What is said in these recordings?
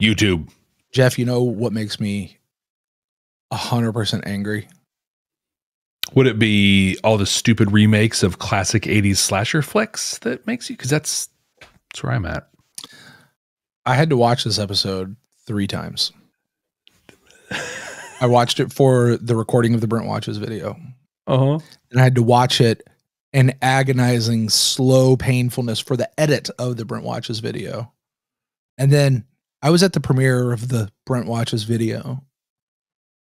YouTube. Jeff, you know what makes me 100% angry? Would it be all the stupid remakes of classic 80s slasher flicks that makes you? Because that's where I'm at. I had to watch this episode 3 times. I watched it for the recording of the Brent Watches video. Uh-huh. And I had to watch it in agonizing, slow painfulness for the edit of the Brent Watches video. And then I was at the premiere of the Brent Watches video.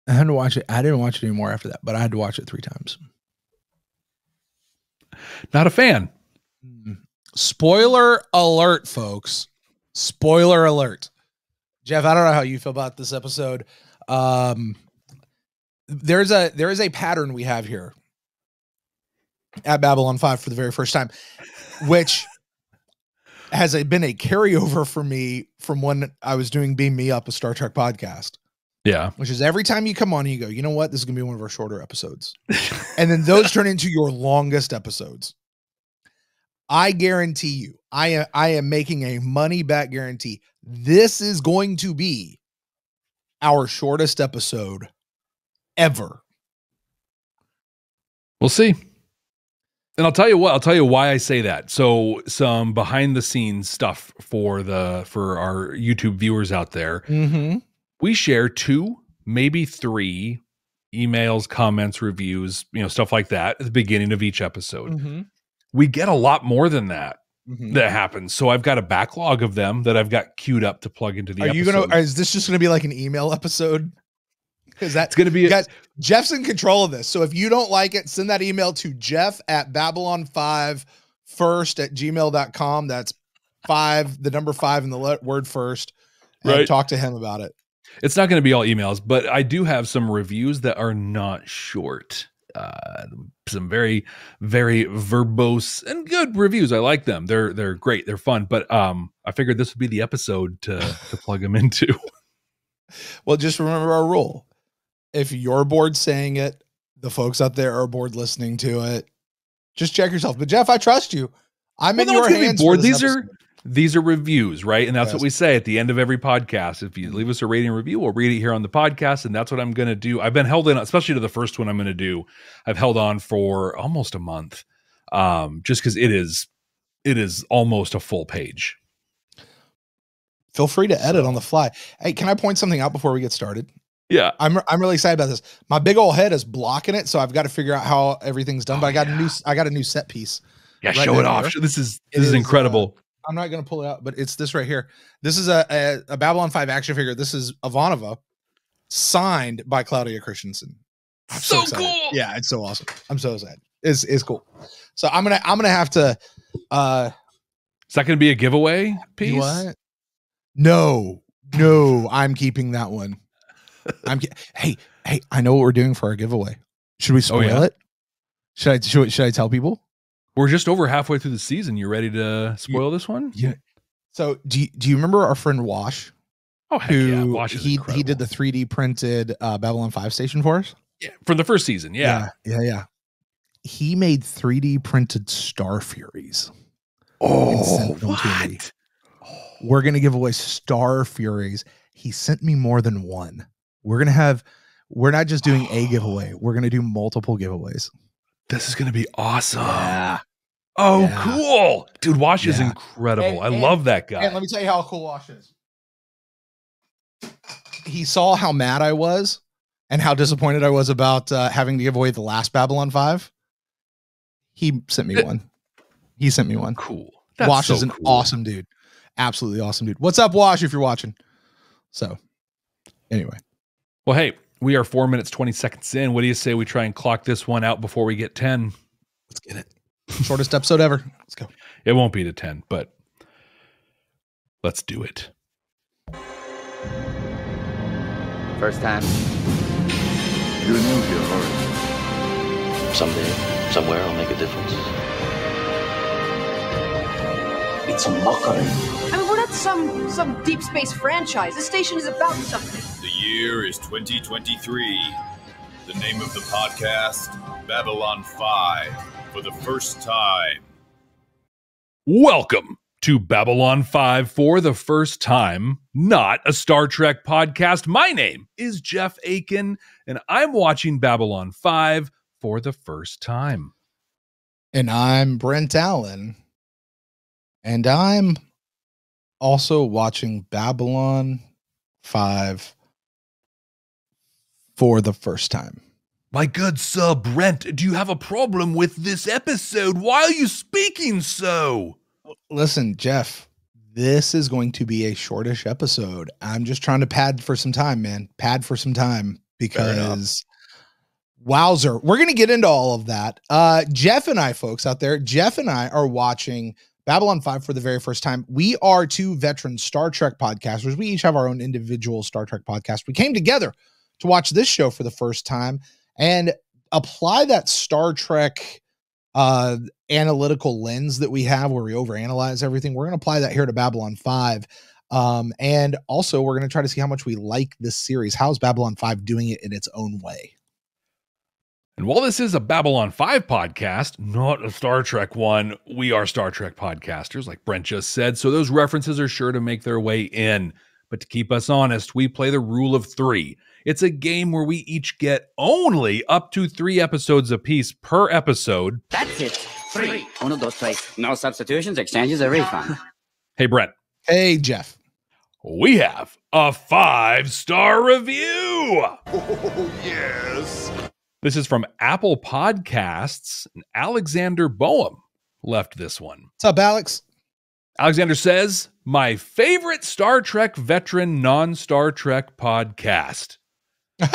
I had to watch it. I didn't watch it anymore after that, but I had to watch it 3 times. Not a fan. Spoiler alert, folks. Spoiler alert. Jeff, I don't know how you feel about this episode. There is a pattern we have here at Babylon 5 for the very first time, which has been a carryover for me from when I was doing Beam Me Up, a Star Trek podcast. Yeah. Which is every time you come on and you go, you know what? This is going to be one of our shorter episodes. And then those turn into your longest episodes. I guarantee you, I am making a money back guarantee. This is going to be our shortest episode ever. We'll see. And I'll tell you what, I'll tell you why I say that. So some behind the scenes stuff for our YouTube viewers out there. Mm-hmm. We share 2, maybe 3 emails, comments, reviews, you know, stuff like that at the beginning of each episode. Mm-hmm. We get a lot more than that that happens. So I've got a backlog of them that I've got queued up to plug into the episode. Is this just going to be like an email episode? Because that's going to be, guys, Jeff's in control of this. So if you don't like it, send that email to jeff@babylon5first@gmail.com. That's 5, the number 5 and the word first. And right. Talk to him about it. It's not going to be all emails, but I do have some reviews that are not short. Some very, very verbose and good reviews. I like them. They're great. They're fun. But I figured this would be the episode to plug them into. Well, just remember our rule. If you're bored saying it, the folks out there are bored listening to it. Just check yourself. But Jeff, I trust you. I'm in your hands. These are reviews, right? And that's what we say at the end of every podcast. If you leave us a rating and review, we'll read it here on the podcast. And that's what I'm going to do. I've been held in, especially to the first one I'm going to do. I've held on for almost a month, just because it is almost a full page. Feel free to edit on the fly. Hey, can I point something out before we get started? Yeah. I'm really excited about this. My big old head is blocking it. So I've got to figure out how everything's done, but I got a new set piece. Yeah. Right, show it off. Here. This is incredible. I'm not going to pull it out, but it's this right here. This is a Babylon 5 action figure. This is Ivanova, signed by Claudia Christensen. So cool. Yeah, it's so awesome. I'm so excited. It's cool. So I'm going to have to is that going to be a giveaway piece? What? No, I'm keeping that one. Hey, I know what we're doing for our giveaway. Should we spoil it? Should I tell people? We're just over halfway through the season. You ready to spoil this one? Yeah. So do you remember our friend Wash? Oh, heck yeah. Wash is incredible. He did the 3D printed Babylon 5 station for us. Yeah, from the first season. Yeah. Yeah. He made 3D printed Star Furies. Oh, what? We're going to give away Star Furies. He sent me more than one. We're not just doing a giveaway. We're going to do multiple giveaways. This is going to be awesome. Yeah. Oh, yeah. Cool. Dude, Wash is incredible. I love that guy. And let me tell you how cool Wash is. He saw how mad I was and how disappointed I was about having to give away the last Babylon 5. He sent me one. He sent me one. Cool. That's Wash so is an cool. awesome dude. Absolutely awesome dude. What's up, Wash, if you're watching? So, anyway. Well, hey. We are 4 minutes, 20 seconds in. What do you say we try and clock this one out before we get 10? Let's get it. Shortest episode ever. Let's go. It won't be to 10, but let's do it. First time. You knew your heart. Someday, somewhere, I'll make a difference. It's a mockery. I mean, we're not some deep space franchise. This station is about something. The year is 2023. The name of the podcast, Babylon 5, for the first time. Welcome to Babylon 5 for the first time, not a Star Trek podcast. My name is Jeff Akin, and I'm watching Babylon 5 for the first time. And I'm Brent Allen, and I'm also watching Babylon 5 for the first time. My good sir Brent, do you have a problem with this episode? Why are you speaking so? Listen, Jeff, this is going to be a shortish episode. I'm just trying to pad for some time, man. Pad for some time because wowzer. We're going to get into all of that. Jeff and I, folks out there, Jeff and I are watching Babylon 5 for the very first time. We are two veteran Star Trek podcasters. We each have our own individual Star Trek podcast. We came together to watch this show for the first time and apply that Star Trek analytical lens that we have where we overanalyze everything. We're going to apply that here to Babylon 5. And also we're going to try to see how much we like this series. How's Babylon 5 doing it in its own way? And while this is a Babylon 5 podcast, not a Star Trek one, we are Star Trek podcasters, like Brent just said. So those references are sure to make their way in. But to keep us honest, we play the rule of three. It's a game where we each get only up to 3 episodes apiece per episode. That's it. 3. One of those places. No substitutions, exchanges, or refund. Hey, Brent. Hey, Jeff. We have a 5-star review. Oh, yes. This is from Apple Podcasts. Alexander Boehm left this one. What's up, Alex? Alexander says, my favorite Star Trek veteran non-Star Trek podcast.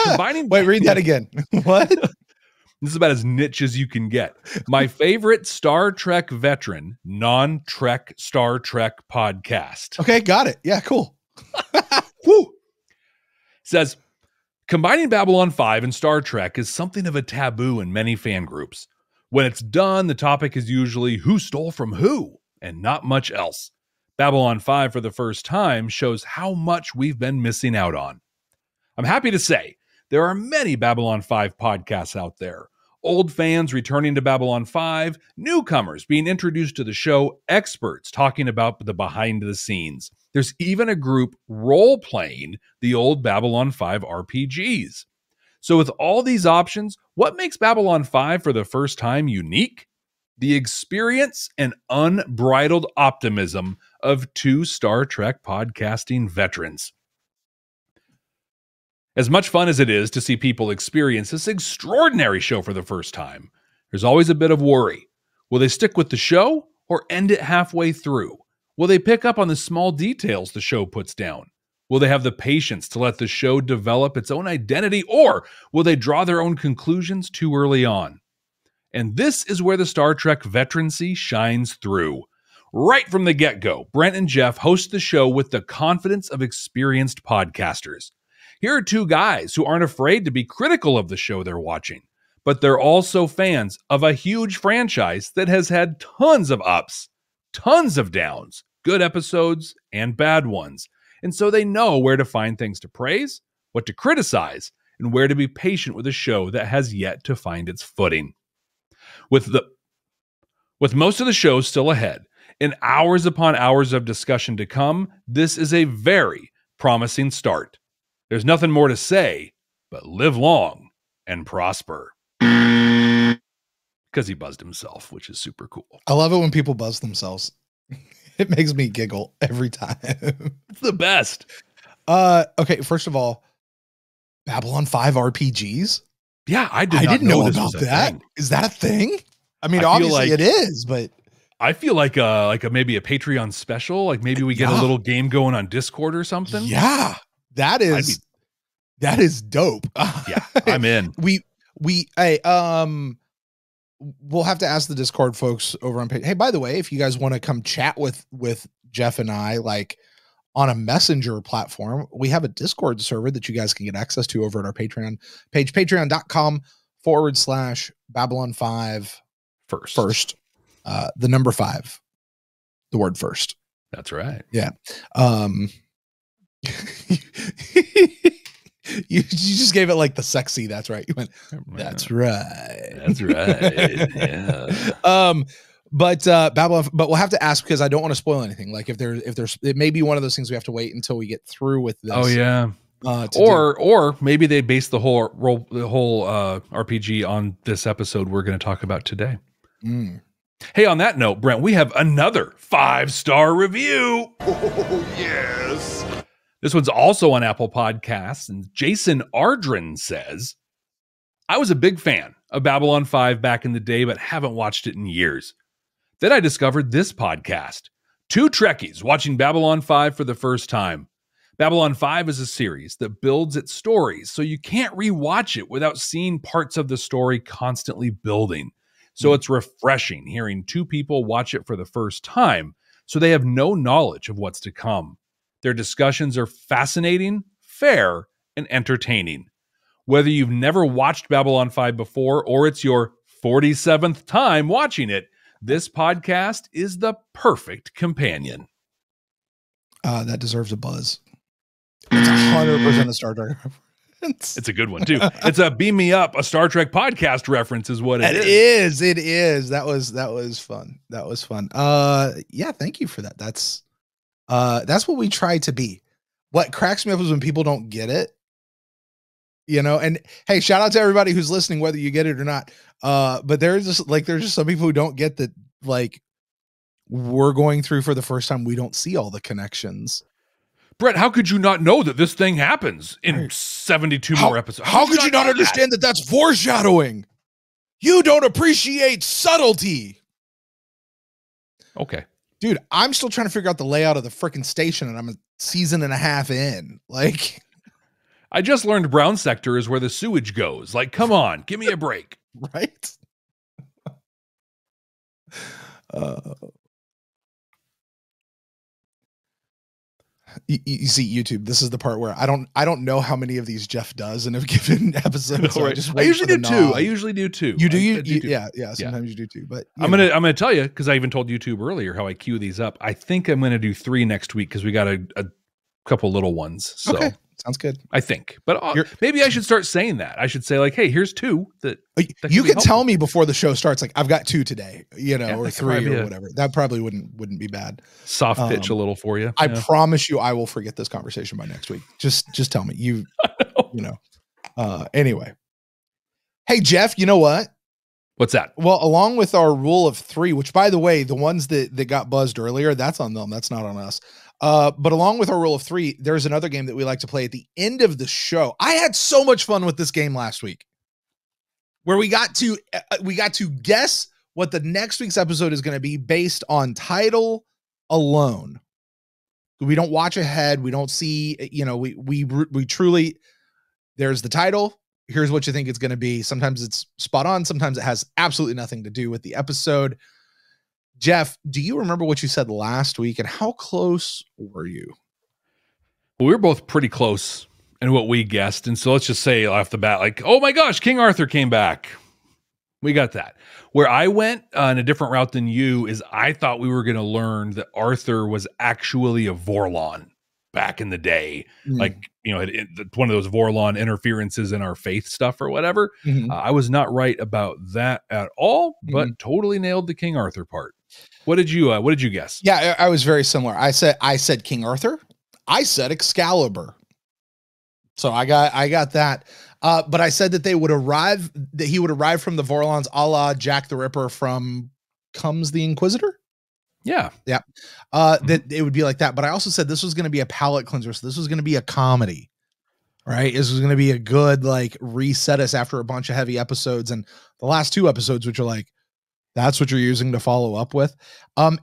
Combining wait, read that again. What? This is about as niche as you can get. My favorite Star Trek veteran non-Trek Star Trek podcast. Okay, got it. Yeah, cool. Woo. Says, combining Babylon 5 and Star Trek is something of a taboo in many fan groups. When it's done, the topic is usually who stole from who and not much else. Babylon 5 for the first time shows how much we've been missing out on. I'm happy to say there are many Babylon 5 podcasts out there. Old fans returning to Babylon 5, newcomers being introduced to the show, experts talking about the behind the scenes. There's even a group role-playing the old Babylon 5 RPGs. So with all these options, what makes Babylon 5 for the first time unique? The experience and unbridled optimism of 2 Star Trek podcasting veterans. As much fun as it is to see people experience this extraordinary show for the first time, there's always a bit of worry. Will they stick with the show or end it halfway through? Will they pick up on the small details the show puts down? Will they have the patience to let the show develop its own identity, or will they draw their own conclusions too early on? And this is where the Star Trek veterancy shines through. Right from the get-go, Brent and Jeff host the show with the confidence of experienced podcasters. Here are 2 guys who aren't afraid to be critical of the show they're watching, but they're also fans of a huge franchise that has had tons of ups, tons of downs, good episodes and bad ones. And so they know where to find things to praise, what to criticize, and where to be patient with a show that has yet to find its footing. With most of the show still ahead and hours upon hours of discussion to come, this is a very promising start. There's nothing more to say, but live long and prosper. Because he buzzed himself, which is super cool. I love it when people buzz themselves. It makes me giggle every time. It's the best. Okay, first of all, Babylon 5 RPGs? Yeah, I didn't know about that. Is that a thing? I mean, obviously like, it is, but I feel like maybe a Patreon special. Like maybe we get a little game going on Discord or something. Yeah, that is dope. Yeah, I'm in. We'll have to ask the Discord folks over on Patreon. Hey, by the way, if you guys want to come chat with Jeff and I, like, on a messenger platform, we have a Discord server that you guys can get access to over at our Patreon page, patreon.com/Babylon5 first, the number 5, the word first. That's right. Yeah. You just gave it like the sexy. That's right. You went, that's right. That's right. Yeah. But we'll have to ask, because I don't want to spoil anything. Like if there's, it may be one of those things we have to wait until we get through with this. Oh yeah. Or maybe they base the whole RPG on this episode we're going to talk about today. Mm. Hey, on that note, Brent, we have another 5-star review. Oh, yes. This one's also on Apple Podcasts, and Jason Ardren says, I was a big fan of Babylon 5 back in the day, but haven't watched it in years. Then I discovered this podcast, two Trekkies watching Babylon 5 for the first time. Babylon 5 is a series that builds its stories, so you can't rewatch it without seeing parts of the story constantly building. So it's refreshing hearing two people watch it for the first time, so they have no knowledge of what's to come. Their discussions are fascinating, fair, and entertaining. Whether you've never watched Babylon 5 before or it's your 47th time watching it, this podcast is the perfect companion. That deserves a buzz. It's 100% a Star Trek reference. It's a good one too. It's a Beam Me Up, a Star Trek podcast reference is what it is. It is. That was fun. That was fun. Yeah, thank you for that. That's what we try to be. What cracks me up is when people don't get it. You know, and hey, shout out to everybody who's listening, whether you get it or not. But there's just some people who don't get that, like, we're going through for the first time. We don't see all the connections. Brett, how could you not know that this thing happens in 72 more episodes? How could you not understand that that's foreshadowing? You don't appreciate subtlety. Okay. Dude, I'm still trying to figure out the layout of the freaking station, and I'm a season and a half in. Like, I just learned brown sector is where the sewage goes. Like, come on, give me a break. Right? You see, YouTube, this is the part where I don't know how many of these Jeff does in a given episode. So I usually do two. You do. Yeah. Sometimes you do two, but I'm going to tell you, cause I even told YouTube earlier how I queue these up. I think I'm going to do 3 next week, cause we got a couple little ones. So okay. Sounds good. I think, but maybe I should start saying that. I should say, like, hey, here's 2 that you can tell me before the show starts. Like, I've got 2 today, you know, or 3 or whatever. That probably wouldn't be bad. Soft pitch a little for you. I promise you, I will forget this conversation by next week. Just tell me anyway. Hey, Jeff, you know what? What's that? Well, along with our rule of 3, which, by the way, the ones that got buzzed earlier, that's on them. That's not on us. But along with our rule of 3, there's another game that we like to play at the end of the show. I had so much fun with this game last week, where we got to guess what the next week's episode is going to be based on title alone. We don't watch ahead. We don't see, you know, we truly, there's the title. Here's what you think it's going to be. Sometimes it's spot on. Sometimes it has absolutely nothing to do with the episode. Jeff, do you remember what you said last week, and how close were you? Well, we were both pretty close in what we guessed. And so let's just say off the bat, like, oh my gosh, King Arthur came back. We got that. Where I went on a different route than you is I thought we were going to learn that Arthur was actually a Vorlon back in the day. Mm. Like, you know, one of those Vorlon interferences in our faith stuff or whatever. Mm-hmm. I was not right about that at all, but totally nailed the King Arthur part. What did you guess? Yeah, I was very similar. I said King Arthur. I said Excalibur. So I got that. But I said that he would arrive from the Vorlons, a la Jack the Ripper from Comes the Inquisitor. Yeah. Yeah. That it would be like that. But I also said this was going to be a palate cleanser. So this was going to be a comedy, right? This was going to be a good, like, reset us after a bunch of heavy episodes, and the last 2 episodes, which are like, that's what you're using to follow up with. And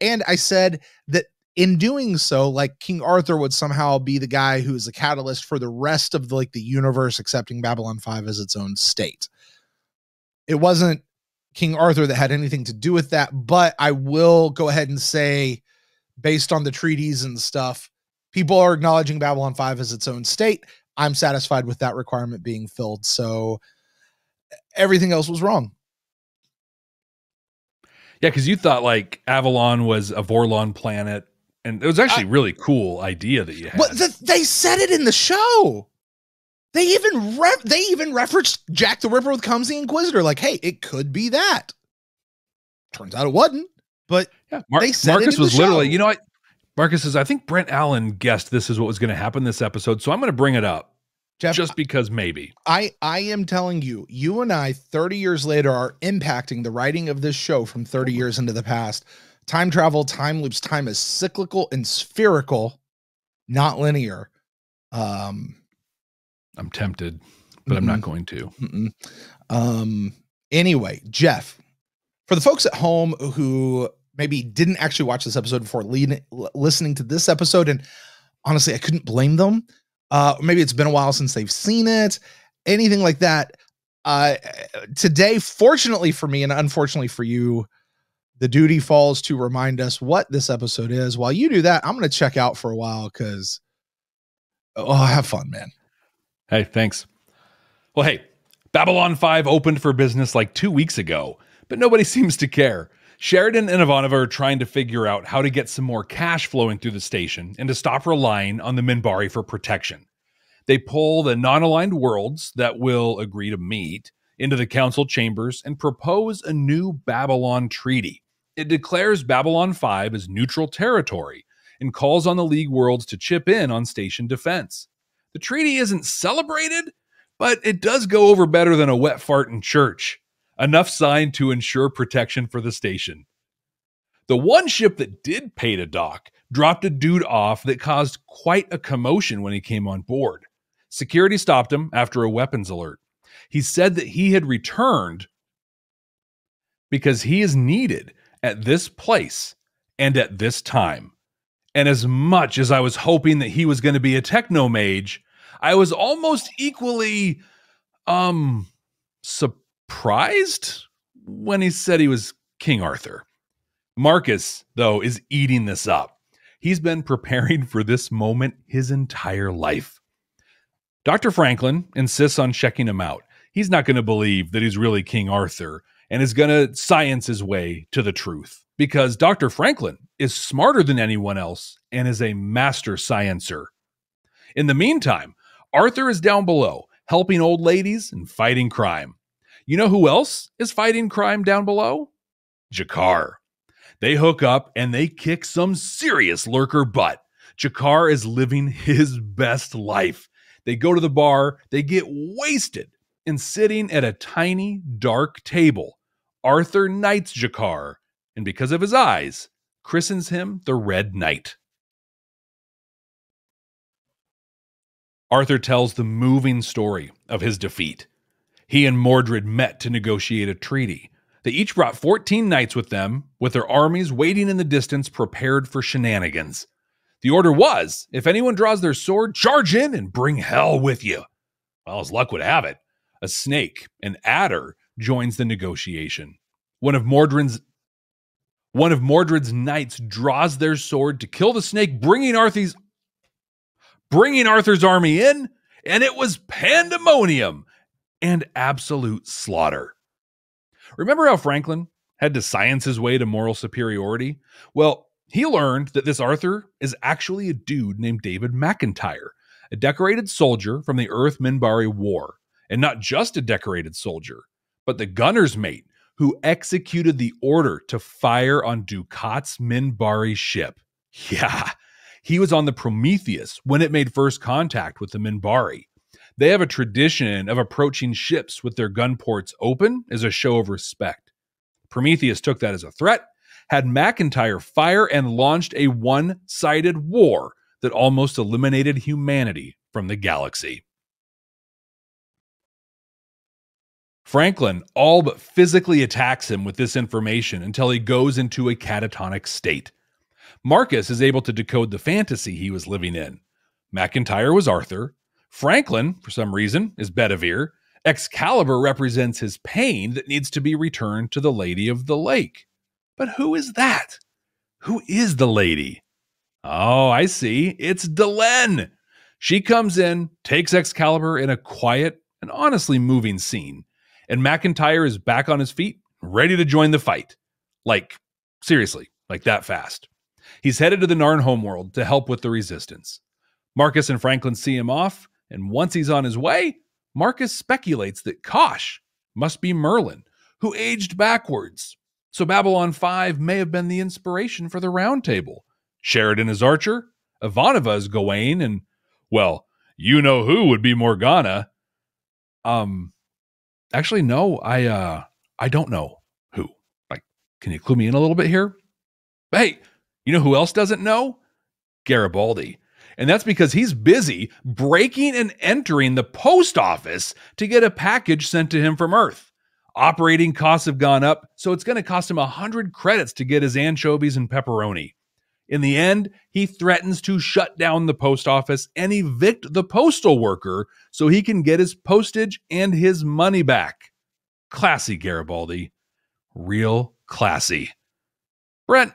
I said that in doing so, like, King Arthur would somehow be the guy who is the catalyst for the rest of the universe accepting Babylon 5 as its own state. It wasn't King Arthur that had anything to do with that, but I will go ahead and say, based on the treaties and stuff, people are acknowledging Babylon 5 as its own state. I'm satisfied with that requirement being filled. So everything else was wrong. Yeah, because you thought, like, Avalon was a Vorlon planet, and it was actually a really cool idea that you had. But they said it in the show. They even referenced Jack the Ripper with Comes the Inquisitor. Like, hey, it could be that. Turns out it wasn't, but yeah, Marcus was literally, you know what? Marcus says, I think Brent Allen guessed this is what was going to happen this episode, so I'm going to bring it up, Jeff, just because maybe. I am telling you, you and I, 30 years later, are impacting the writing of this show from 30 years into the past. Time travel, time loops, time is cyclical and spherical, not linear. I'm tempted, but I'm not going to. Anyway, Jeff, for the folks at home who maybe didn't actually watch this episode before listening to this episode, and honestly, I couldn't blame them. Maybe it's been a while since they've seen it, anything like that. Today, fortunately for me and unfortunately for you, the duty falls to remind us what this episode is. While you do that, I'm going to check out for a while because, oh, have fun, man. Hey, thanks. Well, hey, Babylon 5 opened for business like 2 weeks ago, but nobody seems to care. Sheridan and Ivanova are trying to figure out how to get some more cash flowing through the station and to stop relying on the Minbari for protection. They pull the non-aligned worlds that will agree to meet into the council chambers and propose a new Babylon treaty. It declares Babylon 5 as neutral territory and calls on the League worlds to chip in on station defense. The treaty isn't celebrated, but it does go over better than a wet fart in church. Enough signed to ensure protection for the station. The one ship that did pay to dock dropped a dude off that caused quite a commotion when he came on board. Security stopped him after a weapons alert. He said that he had returned because he is needed at this place and at this time. And as much as I was hoping that he was going to be a technomage, I was almost equally surprised when he said he was King Arthur. Marcus, though, is eating this up. He's been preparing for this moment his entire life. Dr. Franklin insists on checking him out. He's not going to believe that he's really King Arthur and is going to science his way to the truth, because Dr. Franklin is smarter than anyone else and is a master sciencer. In the meantime, Arthur is down below helping old ladies and fighting crime. You know who else is fighting crime down below? G'Kar. They hook up and they kick some serious lurker butt. G'Kar is living his best life. They go to the bar, they get wasted, and sitting at a tiny, dark table, Arthur knights G'Kar, and because of his eyes, christens him the Red Knight. Arthur tells the moving story of his defeat. He and Mordred met to negotiate a treaty. They each brought 14 knights with them, with their armies waiting in the distance prepared for shenanigans. The order was, if anyone draws their sword, charge in and bring hell with you. Well, as luck would have it, a snake, an adder, joins the negotiation. One of Mordred's knights draws their sword to kill the snake, bringing Arthur's army in, and it was pandemonium and absolute slaughter. Remember how Franklin had to science his way to moral superiority? Well, he learned that this Arthur is actually a dude named David McIntyre, a decorated soldier from the Earth-Minbari War, and not just a decorated soldier, but the gunner's mate who executed the order to fire on Ducat's Minbari ship. Yeah, he was on the Prometheus when it made first contact with the Minbari. They have a tradition of approaching ships with their gun ports open as a show of respect. Prometheus took that as a threat, had McIntyre fire, and launched a one-sided war that almost eliminated humanity from the galaxy. Franklin all but physically attacks him with this information until he goes into a catatonic state. Marcus is able to decode the fantasy he was living in. McIntyre was Arthur. Franklin, for some reason, is Bedivere. Excalibur represents his pain that needs to be returned to the Lady of the Lake. But who is that? Who is the lady? Oh, I see. It's Delenn. She comes in, takes Excalibur in a quiet and honestly moving scene, and McIntyre is back on his feet, ready to join the fight. Like, seriously, like that fast. He's headed to the Narn homeworld to help with the resistance. Marcus and Franklin see him off, and once he's on his way, Marcus speculates that Kosh must be Merlin, who aged backwards. So Babylon 5 may have been the inspiration for the Round Table. Sheridan is Archer, Ivanova is Gawain, and, well, you know who would be Morgana. Actually, no, I don't know who. Like, can you clue me in a little bit here? But hey, you know who else doesn't know? Garibaldi. And that's because he's busy breaking and entering the post office to get a package sent to him from Earth. Operating costs have gone up, so it's going to cost him 100 credits to get his anchovies and pepperoni. In the end, he threatens to shut down the post office and evict the postal worker so he can get his postage and his money back. Classy, Garibaldi. Real classy. Brent,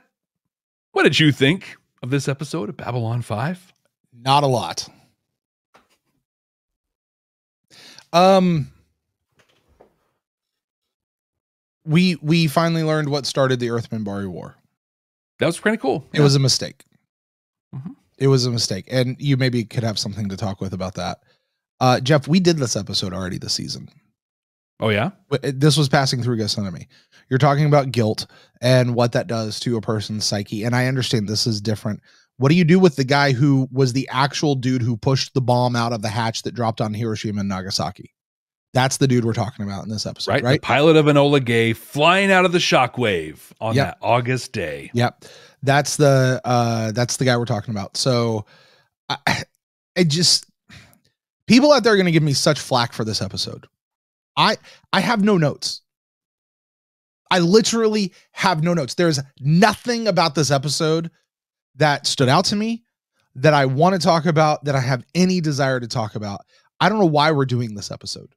what did you think of this episode of Babylon 5? Not a lot. We finally learned what started the Earth Minbari War. That was pretty cool. It was a mistake. Mm-hmm. It was a mistake. And you maybe could have something to talk with about that. Jeff, we did this episode already this season. Oh yeah. This was Passing Through Gethsemane. You're talking about guilt and what that does to a person's psyche. And I understand this is different. What do you do with the guy who was the actual dude who pushed the bomb out of the hatch that dropped on Hiroshima and Nagasaki? That's the dude we're talking about in this episode, right? The pilot of Enola Gay flying out of the shockwave on that August day. Yep. That's the guy we're talking about. So I just, people out there are going to give me such flack for this episode. I have no notes. I literally have no notes. There's nothing about this episode that stood out to me, that I want to talk about, that I have any desire to talk about. I don't know why we're doing this episode.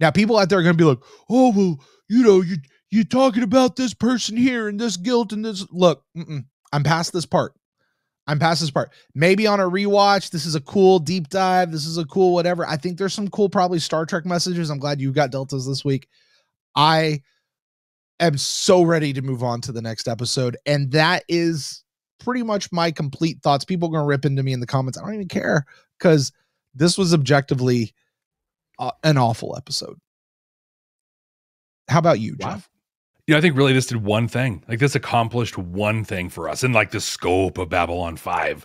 Now, people out there are going to be like, oh, well, you know, you're talking about this person here and this guilt and this. Look, I'm past this part. I'm past this part. Maybe on a rewatch, this is a cool deep dive. This is a cool whatever. I think there's some cool probably Star Trek messages. I'm glad you got deltas this week. I am so ready to move on to the next episode. And that is pretty much my complete thoughts. People are going to rip into me in the comments. I don't even care, because this was objectively an awful episode. How about you, Jeff? Wow. You know, I think really this did one thing. Like, this accomplished one thing for us in, like, the scope of Babylon 5.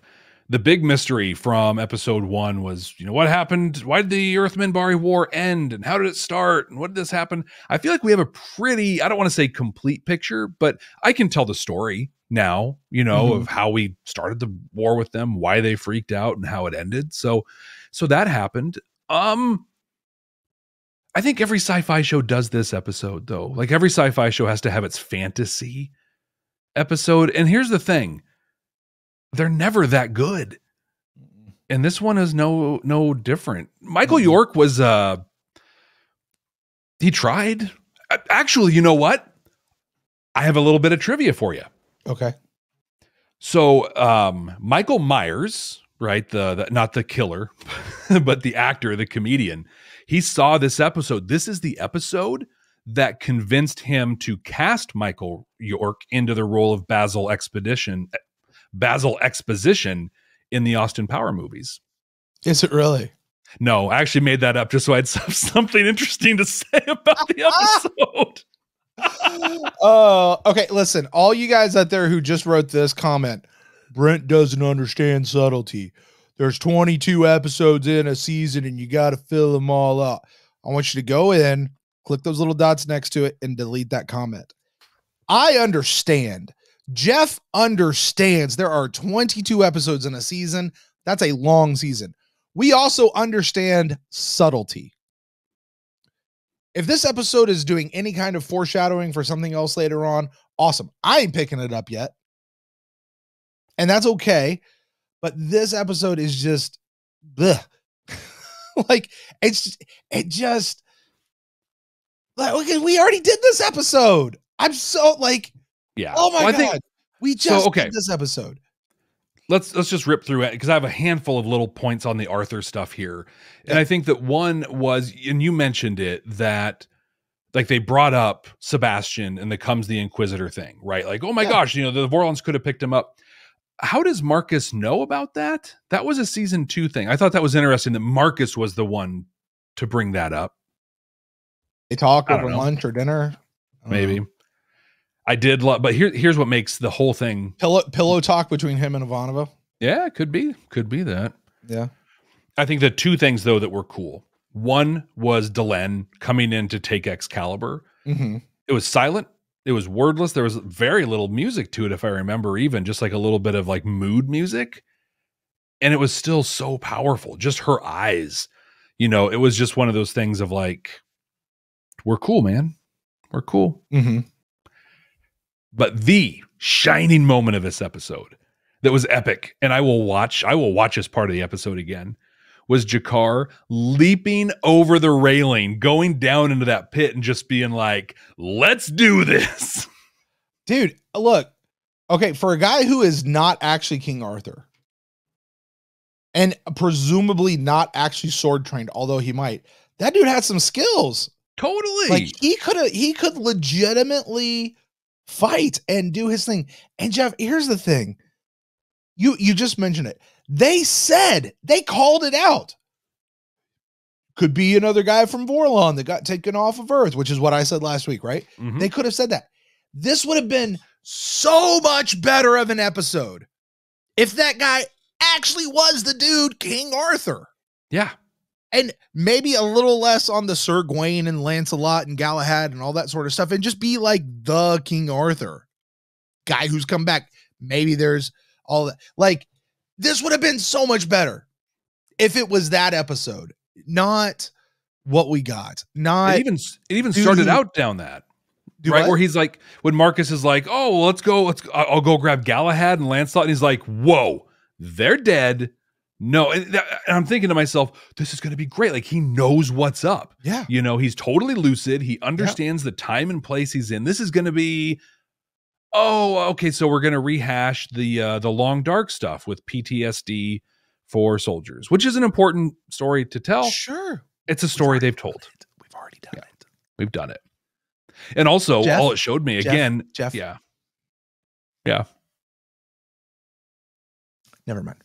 The big mystery from episode 1 was, you know, what happened? Why did the Earth Minbari War end? And how did it start? And what did this happen? I feel like we have a pretty, I don't want to say complete picture, but I can tell the story now, you know, of how we started the war with them, why they freaked out, and how it ended. So that happened. I think every sci-fi show does this episode, though. Like, every sci-fi show has to have its fantasy episode. And here's the thing. They're never that good. And this one is no different. Michael York was, he tried. Actually, you know what? I have a little bit of trivia for you. Okay. So, Michael Myers, right? The not the killer, but the actor, the comedian, he saw this episode. This is the episode that convinced him to cast Michael York into the role of Basil Exposition in the Austin Power movies. Is it really? No, I actually made that up just so I'd have something interesting to say about the episode. Oh, okay. Listen, all you guys out there who just wrote this comment, Brent doesn't understand subtlety. There's 22 episodes in a season and you got to fill them all up. I want you to go in, click those little dots next to it, and delete that comment. I understand. Jeff understands there are 22 episodes in a season. That's a long season. We also understand subtlety. If this episode is doing any kind of foreshadowing for something else later on, awesome. I ain't picking it up yet. And that's okay. But this episode is just, bleh. Like, okay, we already did this episode. I'm so, like, yeah. Oh my God. We just did this episode. Let's just rip through it, because I have a handful of little points on the Arthur stuff here. And I think that one was, and you mentioned it, that like they brought up Sebastian and the comes the Inquisitor thing, right? Like, oh my gosh, you know, the Vorlons could have picked him up. How does Marcus know about that? That was a season 2 thing. I thought that was interesting that Marcus was the one to bring that up. They talk over lunch or dinner. Maybe. I did love, but here's what makes the whole thing pillow talk between him and Ivanova. Yeah, it could be that. Yeah, I think the two things though that were cool. One was Delenn coming in to take Excalibur. Mm-hmm. It was silent. It was wordless. There was very little music to it, if I remember, even just like a little bit of like mood music. And it was still so powerful. Just her eyes, you know, it was just one of those things of like, we're cool, man. We're cool. Mm-hmm. But the shining moment of this episode that was epic, and I will watch this part of the episode again, was G'Kar leaping over the railing, going down into that pit and just being like, let's do this. Dude, look. Okay, for a guy who is not actually King Arthur and presumably not actually sword trained, although he might, that dude had some skills. Totally. Like he could legitimately fight and do his thing. And Jeff, here's the thing. You just mentioned it. They said, they called it out. Could be another guy from Vorlon that got taken off of Earth, which is what I said last week, right? Mm-hmm. They could have said that. This would have been so much better of an episode if that guy actually was the dude, King Arthur. Yeah. And maybe a little less on the Sir Gawain and Lancelot and Galahad and all that sort of stuff, and just be like the King Arthur guy who's come back. Maybe there's all that. Like, this would have been so much better if it was that episode, not what we got. Not it even started out down that right what? Where he's like, when Marcus is like, "Oh, well, let's go. I'll go grab Galahad and Lancelot," and he's like, "Whoa, they're dead." No, and I'm thinking to myself, this is going to be great. Like, he knows what's up. Yeah, you know, he's totally lucid. He understands the time and place he's in. This is going to be. Oh, okay. So we're going to rehash the long dark stuff with PTSD for soldiers, which is an important story to tell. Sure. It's a story they've told. We've already done it. We've done it. And also, Jeff, all it showed me again. Jeff. Yeah. Yeah. Never mind.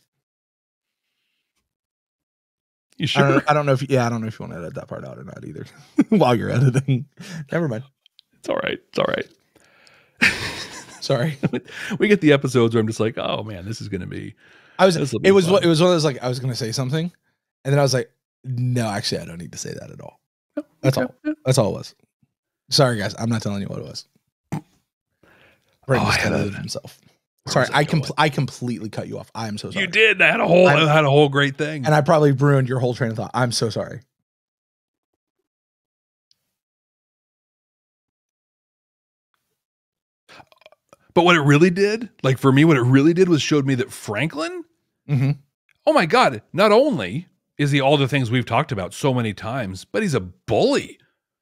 You sure? I don't know if, yeah, I don't know if you want to edit that part out or not either while you're editing. Never mind. It's all right. It's all right. Sorry, we get the episodes where I'm just like, oh man, this is gonna be. It was one of those, like, I was gonna say something, and then I was like, no, actually, I don't need to say that at all. No, that's all. Yeah. That's all it was. Sorry, guys, I'm not telling you what it was. Brent just edited himself. Sorry, I completely cut you off. I am so sorry. You did. I had a whole great thing, and I probably ruined your whole train of thought. I'm so sorry. But what it really did, like for me, what it really did was showed me that Franklin, mm-hmm. Oh my God, not only is he all the things we've talked about so many times, but he's a bully.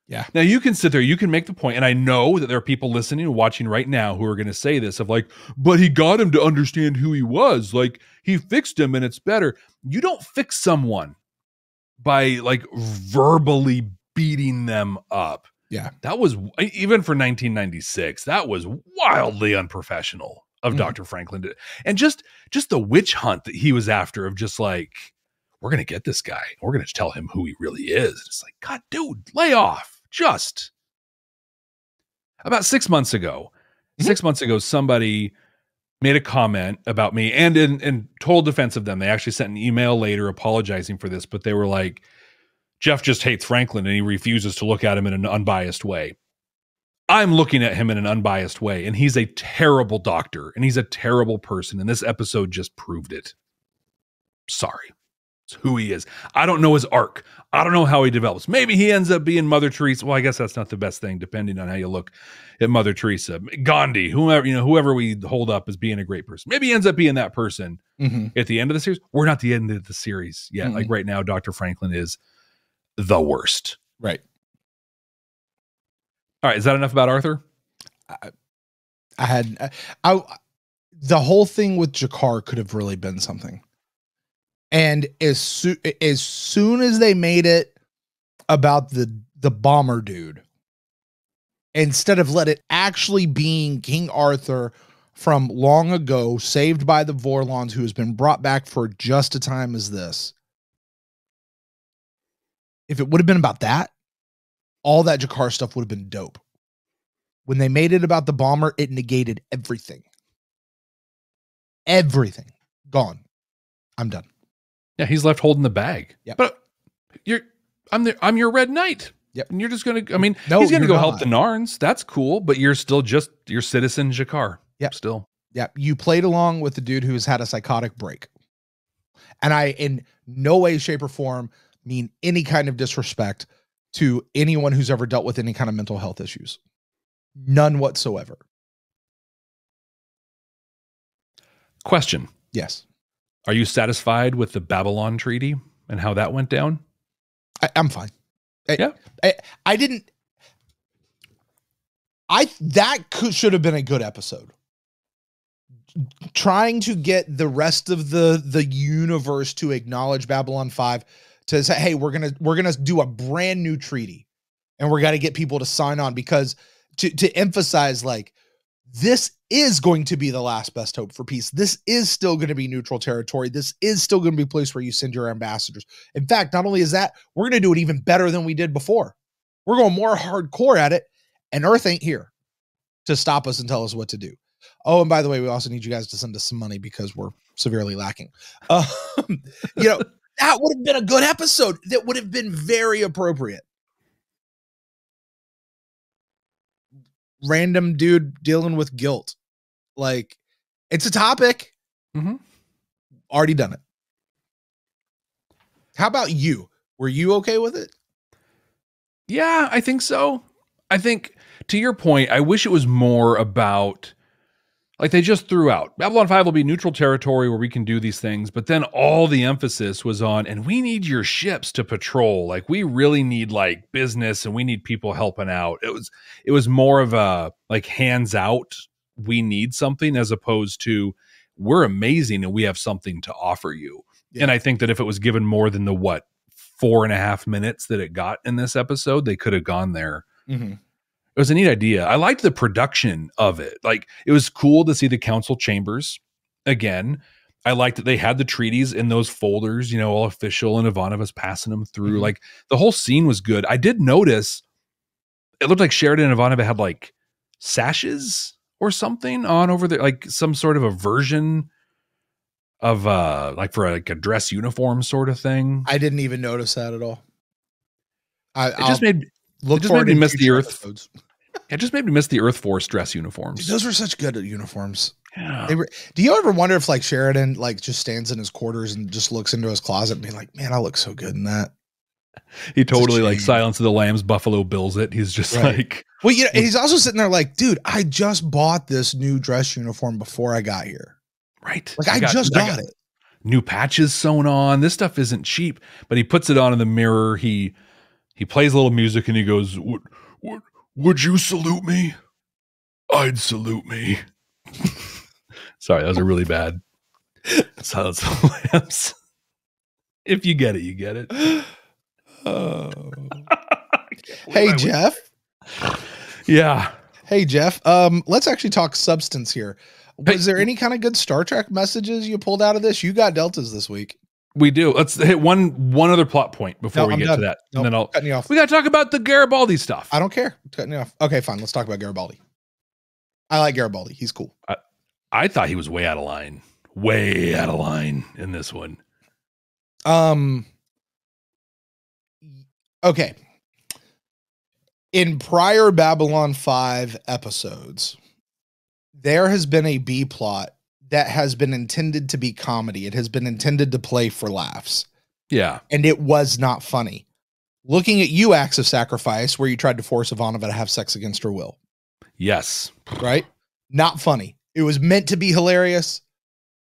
Yeah. Now you can sit there, you can make the point, and I know that there are people listening and watching right now who are going to say this of like, but he got him to understand who he was. Like, he fixed him and it's better. You don't fix someone by like verbally beating them up. Yeah, that was, even for 1996, that was wildly unprofessional of Dr. Franklin. And just the witch hunt that he was after of just like, we're going to get this guy. We're going to tell him who he really is. It's like, God, dude, lay off. Just about 6 months ago, mm-hmm. 6 months ago, somebody made a comment about me and in total defense of them. They actually sent an email later apologizing for this, but they were like, Jeff just hates Franklin and he refuses to look at him in an unbiased way. I'm looking at him in an unbiased way, and he's a terrible doctor and he's a terrible person. And this episode just proved it. Sorry. It's who he is. I don't know his arc. I don't know how he develops. Maybe he ends up being Mother Teresa. Well, I guess that's not the best thing, depending on how you look at Mother Teresa, Gandhi, whoever, you know, whoever we hold up as being a great person. Maybe he ends up being that person at the end of the series. We're not the end of the series yet. Like right now, Dr. Franklin is the worst. Right. All right. Is that enough about Arthur? The whole thing with G'Kar could have really been something. And as soon as they made it about the bomber dude, instead of let it actually being King Arthur from long ago, saved by the Vorlons, who has been brought back for just a time as this, if it would have been about that, all that G'Kar stuff would have been dope. When they made it about the bomber, it negated everything. Everything. Gone. I'm done. Yeah, he's left holding the bag. Yep. But I'm your Red Knight. Yep. And you're just going to, I mean, no, he's going to go help the Narns. That's cool. But you're still just your citizen G'Kar. Yep. Still. Yep. You played along with the dude who's had a psychotic break. And I, in no way, shape, or form, mean any kind of disrespect to anyone who's ever dealt with any kind of mental health issues. None whatsoever. Question. Yes. Are you satisfied with the Babylon Treaty and how that went down? I'm fine. Yeah. I didn't. That should have been a good episode. Trying to get the rest of the universe to acknowledge Babylon 5, to say, hey, we're gonna do a brand new treaty, and we're gonna get people to sign on, because to emphasize, like, this is going to be the last best hope for peace. This is still going to be neutral territory. This is still going to be a place where you send your ambassadors. In fact, not only is that, we're going to do it even better than we did before. We're going more hardcore at it, and Earth ain't here to stop us and tell us what to do. Oh, and by the way, we also need you guys to send us some money because we're severely lacking. You know, that would have been a good episode. That would have been very appropriate. Random dude dealing with guilt. Like, it's a topic. Mm-hmm. Already done it. How about you? Were you okay with it? Yeah, I think so. I think, to your point, I wish it was more about, like, they just threw out Babylon 5 will be neutral territory where we can do these things. But then all the emphasis was on, and we need your ships to patrol. Like, we really need, like, business, and we need people helping out. It was more of a, like, hands out. We need something, as opposed to we're amazing and we have something to offer you. Yeah. And I think that if it was given more than the, 4.5 minutes that it got in this episode, they could have gone there. Mm-hmm. It was a neat idea. I liked the production of it. Like, it was cool to see the council chambers again. I liked that they had the treaties in those folders, you know, all official, and Ivanova's passing them through. Mm-hmm. Like, the whole scene was good. I did notice it looked like Sheridan and Ivanova had, like, sashes or something on over there, like some sort of a version of like, for like a dress uniform sort of thing. I didn't even notice that at all. It just made me miss the Earth Force dress uniforms. Dude, those were such good uniforms. Yeah. They were. Do you ever wonder if, like, Sheridan, like, just stands in his quarters and just looks into his closet and be like, man, I look so good in that. He totally, like, Silence of the Lambs, Buffalo Bills it. He's just right. Like, well, you know, he's also sitting there like, dude, I just bought this new dress uniform before I got here. Right. Like, I just got it. New patches sewn on. This stuff isn't cheap, but he puts it on in the mirror. He plays a little music and he goes, would you salute me? I'd salute me. Sorry, that was a really bad Silence of the Lambs. If you get it, you get it. Oh. Hey, Jeff. Yeah. Hey, Jeff. Let's actually talk substance here. Was there any kind of good Star Trek messages you pulled out of this? You got deltas this week. We do. Let's hit one other plot point before we get to that. Nope. And then cutting you off. We got to talk about the Garibaldi stuff. I don't care. It's cutting you off. Okay, fine. Let's talk about Garibaldi. I like Garibaldi. He's cool. I thought he was way out of line. Way out of line in this one. Okay. In prior Babylon 5 episodes, there has been a B plot that has been intended to be comedy. It has been intended to play for laughs. Yeah. And it was not funny. Looking at you, Acts of Sacrifice, where you tried to force Ivanova to have sex against her will. Yes. Right? Not funny. It was meant to be hilarious.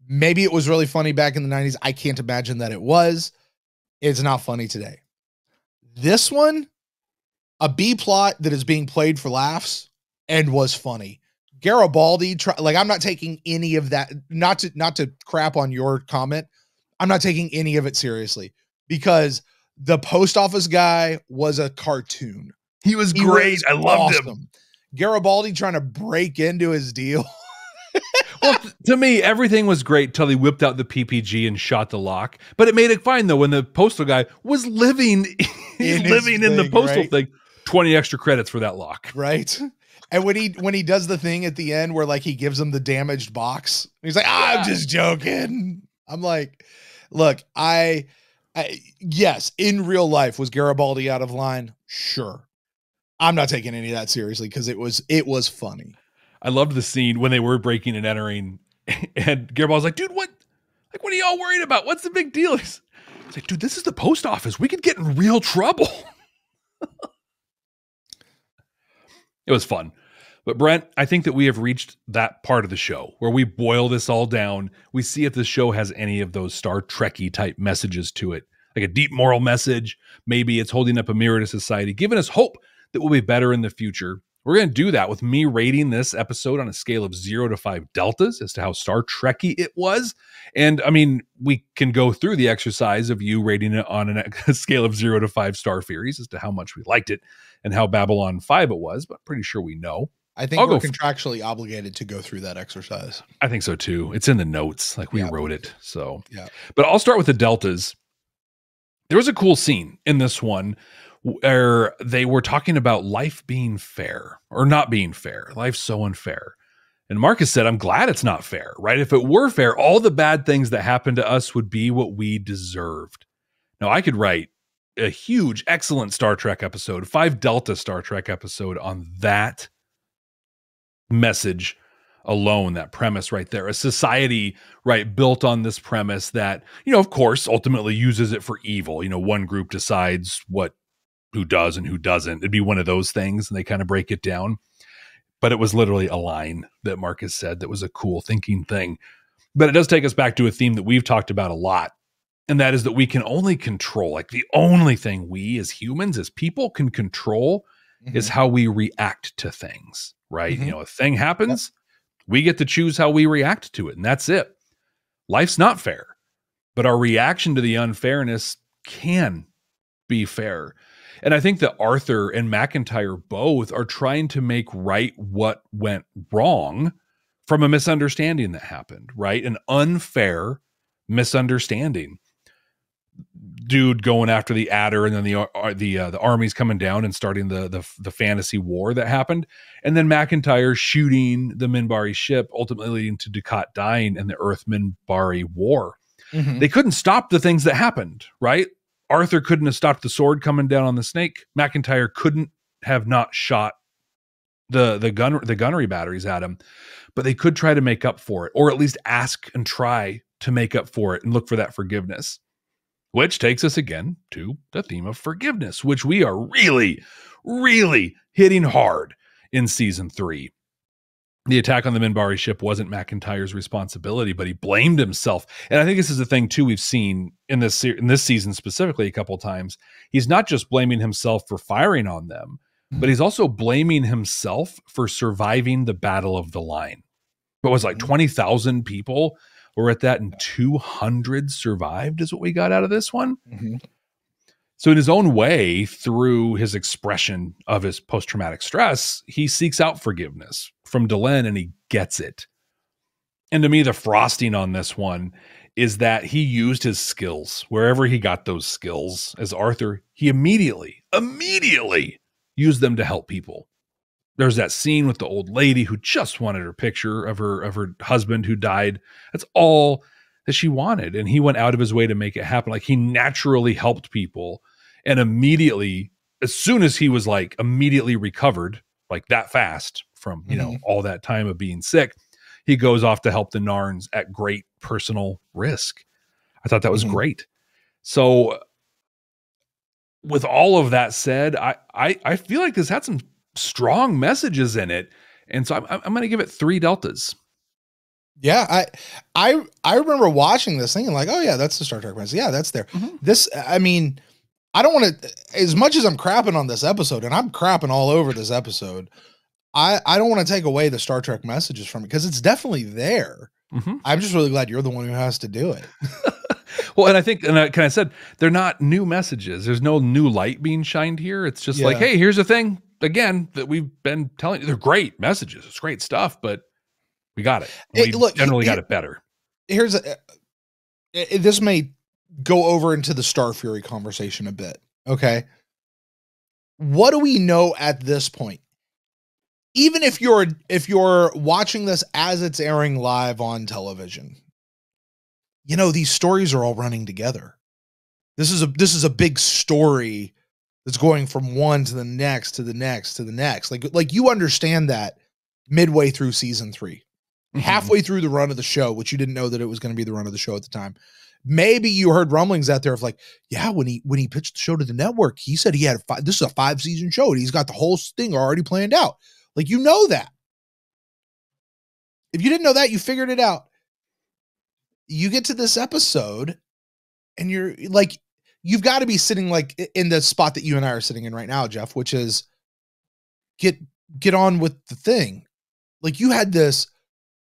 Maybe it was really funny back in the 90s. I can't imagine that it was. It's not funny today. This one, a B plot that is being played for laughs and was funny. Garibaldi, like, I'm not taking any of that, not to crap on your comment. I'm not taking any of it seriously, because the post office guy was a cartoon. He was great. I loved him. Garibaldi trying to break into his deal. Well, to me, everything was great till he whipped out the PPG and shot the lock. But it made it fine, though, when the postal guy was living in the postal thing. 20 extra credits for that lock. Right. And when he does the thing at the end where like he gives him the damaged box, he's like, yeah. I'm just joking. I'm like, look, yes, in real life, was Garibaldi out of line? Sure. I'm not taking any of that seriously because it was funny. I loved the scene when they were breaking and entering, and Garibaldi's like, dude, what are y'all worried about? What's the big deal? He's like, dude, this is the post office. We could get in real trouble. It was fun. But Brent, I think that we have reached that part of the show where we boil this all down. We see if the show has any of those Star Trek-y type messages to it, like a deep moral message. Maybe it's holding up a mirror to society, giving us hope that we'll be better in the future. We're going to do that with me rating this episode on a scale of 0 to 5 deltas as to how Star Trek-y it was. And I mean, we can go through the exercise of you rating it on a scale of 0 to 5 Star Furies as to how much we liked it and how Babylon 5 it was, but pretty sure we know. I think we're contractually obligated to go through that exercise. I think so too. It's in the notes. Like we wrote it. So, yeah, but I'll start with the deltas. There was a cool scene in this one where they were talking about life being fair or not being fair. Life's so unfair. And Marcus said, I'm glad it's not fair, right? If it were fair, all the bad things that happened to us would be what we deserved. Now I could write a huge, excellent Star Trek episode, 5 Delta Star Trek episode on that message alone, that premise right there, a society, right, built on this premise that, you know, of course, ultimately uses it for evil. You know, one group decides who does and who doesn't. It'd be one of those things, and they kind of break it down. But it was literally a line that Marcus said that was a cool thinking thing. But it does take us back to a theme that we've talked about a lot, and that is that we can only control, like the only thing we as humans, as people can control is how we react to things, right? You know, a thing happens, we get to choose how we react to it, and that's it. Life's not fair, but our reaction to the unfairness can be fair. And I think that Arthur and McIntyre both are trying to make right what went wrong from a misunderstanding that happened, right? An unfair misunderstanding. Dude going after the adder, and then the army's coming down and starting the fantasy war that happened, and then McIntyre shooting the Minbari ship, ultimately leading to Dukat dying and the Earth Minbari war. They couldn't stop the things that happened, right? Arthur couldn't have stopped the sword coming down on the snake. McIntyre couldn't have not shot the gunnery batteries at him, but they could try to make up for it, or at least ask and try to make up for it and look for that forgiveness. Which takes us again to the theme of forgiveness, which we are really, really hitting hard in season 3. The attack on the Minbari ship wasn't McIntyre's responsibility, but he blamed himself. And I think this is the thing too we've seen in this season specifically a couple of times. He's not just blaming himself for firing on them, but he's also blaming himself for surviving the Battle of the Line. But it was like 20,000 people were at that, and 200 survived is what we got out of this one. So in his own way, through his expression of his post-traumatic stress, he seeks out forgiveness from Delenn, and he gets it. And to me, the frosting on this one is that he used his skills wherever he got those skills. As Arthur, he immediately used them to help people. There's that scene with the old lady who just wanted her picture of her husband who died. That's all that she wanted. And he went out of his way to make it happen. Like, he naturally helped people, and immediately, as soon as he was like immediately recovered, like that fast from, you know, all that time of being sick, he goes off to help the Narns at great personal risk. I thought that was great. So with all of that said, I feel like this had some strong messages in it, and so I'm going to give it 3 deltas. Yeah, I remember watching this thing and like, oh yeah, that's the Star Trek message. Yeah, that's there. This, I mean, I don't want to, as much as I'm crapping on this episode, and I'm crapping all over this episode, I don't want to take away the Star Trek messages from it because it's definitely there. I'm just really glad you're the one who has to do it. Well, and I think, and I kind of said, they're not new messages. There's no new light being shined here. It's just like, hey, here's the thing. Again, that we've been telling you, they're great messages. It's great stuff, but we got it. We generally got it better. Here's this may go over into the Star Fury conversation a bit. Okay. What do we know at this point? even if you're watching this as it's airing live on television, you know, these stories are all running together. This is a big story that's going from one to the next, to the next, to the next. Like you understand that midway through season three, halfway through the run of the show, which you didn't know that it was going to be the run of the show at the time. Maybe you heard rumblings out there of like, yeah, when he pitched the show to the network, he said he had this is a 5-season show and he's got the whole thing already planned out. Like, you know that. If you didn't know that, you figured it out. You get to this episode and you're like, you've got to be sitting like in the spot that you and I are sitting in right now, Jeff, which is get on with the thing. Like, you had this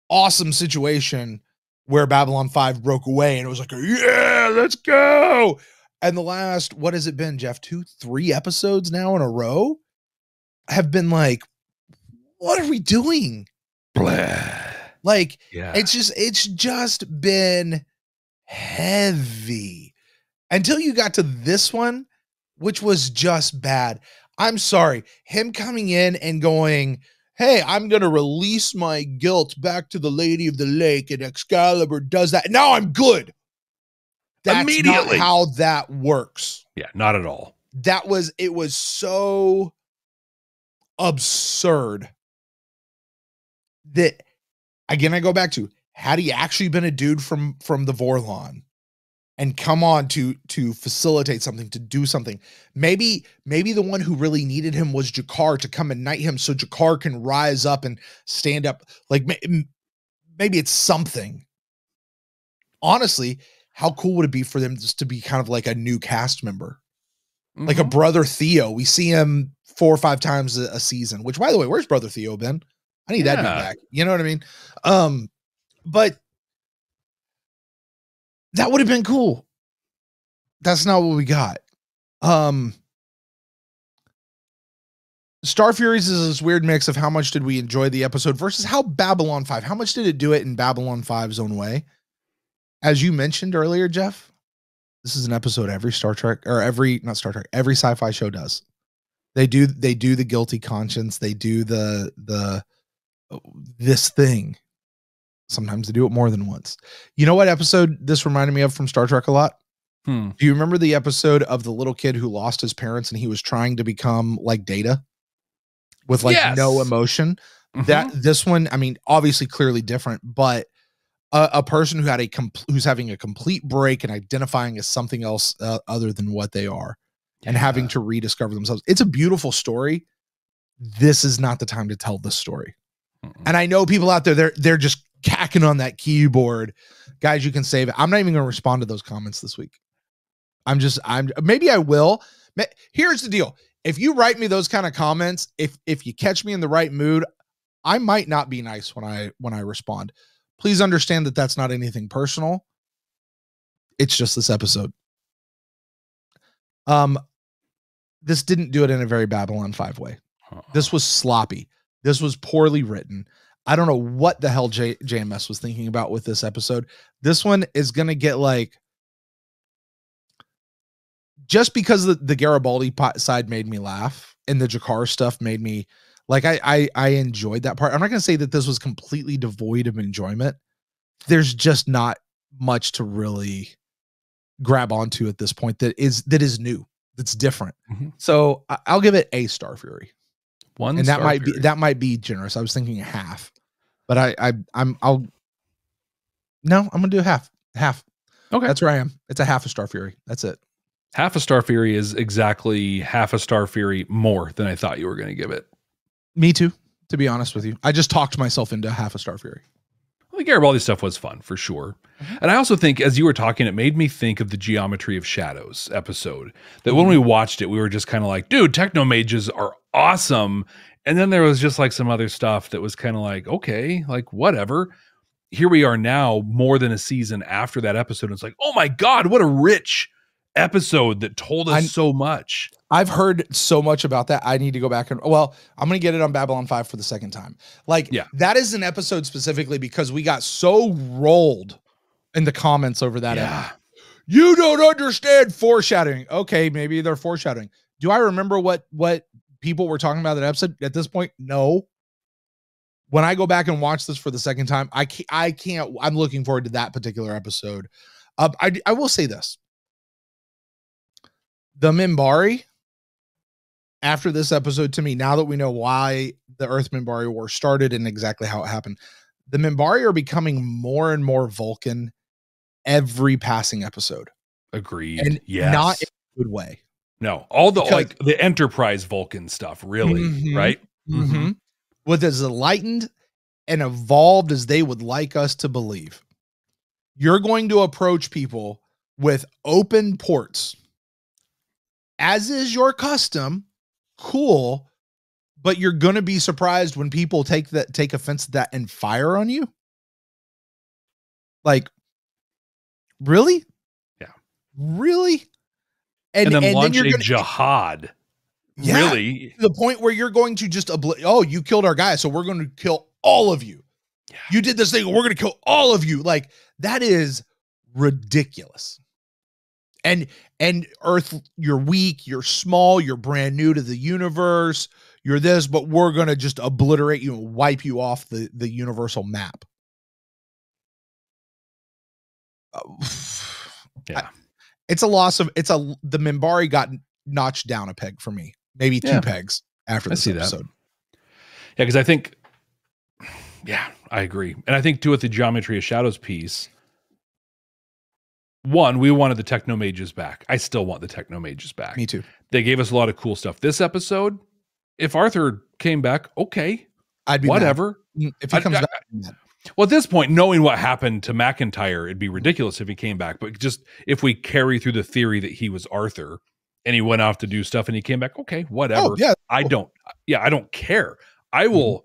awesome situation where Babylon 5 broke away and it was like, yeah, let's go. And the last, what has it been, Jeff, 2-3 episodes now in a row have been like, what are we doing? Blah. Like, yeah. It's just been heavy until you got to this one, which was just bad. I'm sorry. Him coming in and going, hey, I'm going to release my guilt back to the Lady of the Lake, and Excalibur does that. Now I'm good. That's immediately not how that works. Yeah, not at all. It was so absurd that, again, I go back to, had he actually been a dude from the Vorlon and come on to facilitate something, to do something. Maybe the one who really needed him was G'Kar to come and knight him so G'Kar can rise up and stand up. Like, maybe it's something. Honestly, how cool would it be for them just to be kind of like a new cast member? Mm-hmm. Like a brother Theo. We see him 4 or 5 times a season, which, by the way, where's brother Theo been? I need that dude back. You know what I mean? But that would have been cool. That's not what we got. Star Furies is this weird mix of how much did we enjoy the episode versus how Babylon 5, how much did it do it in Babylon 5's own way? As you mentioned earlier, Jeff, this is an episode every Star Trek, or every sci-fi show does. They do the guilty conscience. They do this thing. Sometimes they do it more than once. You know what episode this reminded me of from Star Trek a lot? Do you remember the episode of the little kid who lost his parents and he was trying to become like Data with like no emotion? This one, I mean, obviously clearly different, but a person who had who's having a complete break and identifying as something else other than what they are and having to rediscover themselves. It's a beautiful story. This is not the time to tell this story. And I know people out there, they're just cacking on that keyboard. Guys, you can save it. I'm not even going to respond to those comments this week. Maybe I will. Here's the deal. If you write me those kind of comments, if you catch me in the right mood, I might not be nice when I respond. Please understand that that's not anything personal. It's just this episode. This didn't do it in a very Babylon 5 way. This was sloppy. This was poorly written. I don't know what the hell JMS was thinking about with this episode. This one is going to get like, just because the Garibaldi side made me laugh and the G'Kar stuff made me like, I enjoyed that part. I'm not going to say that this was completely devoid of enjoyment. There's just not much to really grab onto at this point that is new. That's different. So I'll give it a Star Fury. One, and that might be generous. I was thinking a half. But I'm gonna do a half. Okay, that's where I am. It's a half a Star Fury. That's it. Half a Star Fury is exactly half a Star Fury more than I thought you were gonna give it. Me too, to be honest with you. I just talked myself into half a Star Fury. Well, the Garibaldi stuff was fun for sure, and I also think as you were talking, it made me think of the Geometry of Shadows episode. That when we watched it, we were just kind of like, dude, techno mages are awesome. And then there was just like some other stuff that was kind of like, okay, like whatever. Here we are now, more than a season after that episode. It's like, oh my God, what a rich episode that told us so much. I've heard so much about that. I need to go back and, well, I'm going to get it on Babylon 5 for the second time. Like, yeah, that is an episode specifically because we got so rolled in the comments over that. Yeah. You don't understand foreshadowing. Okay, maybe they're foreshadowing. Do I remember what people were talking about that episode at this point? No, when I go back and watch this for the second time, I can't, I'm looking forward to that particular episode. I will say this. The Minbari, after this episode, to me, now that we know why the Earth Minbari War started and exactly how it happened, the Minbari are becoming more and more Vulcan every passing episode. Agreed. And yes. Not in a good way. No, all the, because, like the Enterprise Vulcan stuff, really, mm-hmm, right? Mm-hmm. With as enlightened and evolved as they would like us to believe, you're going to approach people with open ports, as is your custom. Cool, but you're going to be surprised when people take offense to that and fire on you. Like, really? Yeah. Really? And then launch then a jihad. Yeah, really? To the point where you're going to just, oh, you killed our guy, so we're going to kill all of you. Yeah. You did this thing, we're going to kill all of you. Like, that is ridiculous. And Earth, you're weak, you're small, you're brand new to the universe, you're this, but we're going to just obliterate you and wipe you off the universal map. Yeah. It's a loss of, the Minbari got notched down a peg for me, maybe two pegs after this episode. That. Yeah. Cause I think, yeah, I agree. And I think too, with the Geometry of Shadows piece, one, we wanted the Techno Mages back. I still want the Techno Mages back. Me too. They gave us a lot of cool stuff. This episode, if Arthur came back, okay. I'd be whatever. Mad. If he comes back. Well, at this point, knowing what happened to McIntyre, it'd be ridiculous if he came back. But just if we carry through the theory that he was Arthur and he went off to do stuff and he came back, okay, whatever. Oh, yeah. I don't care. I will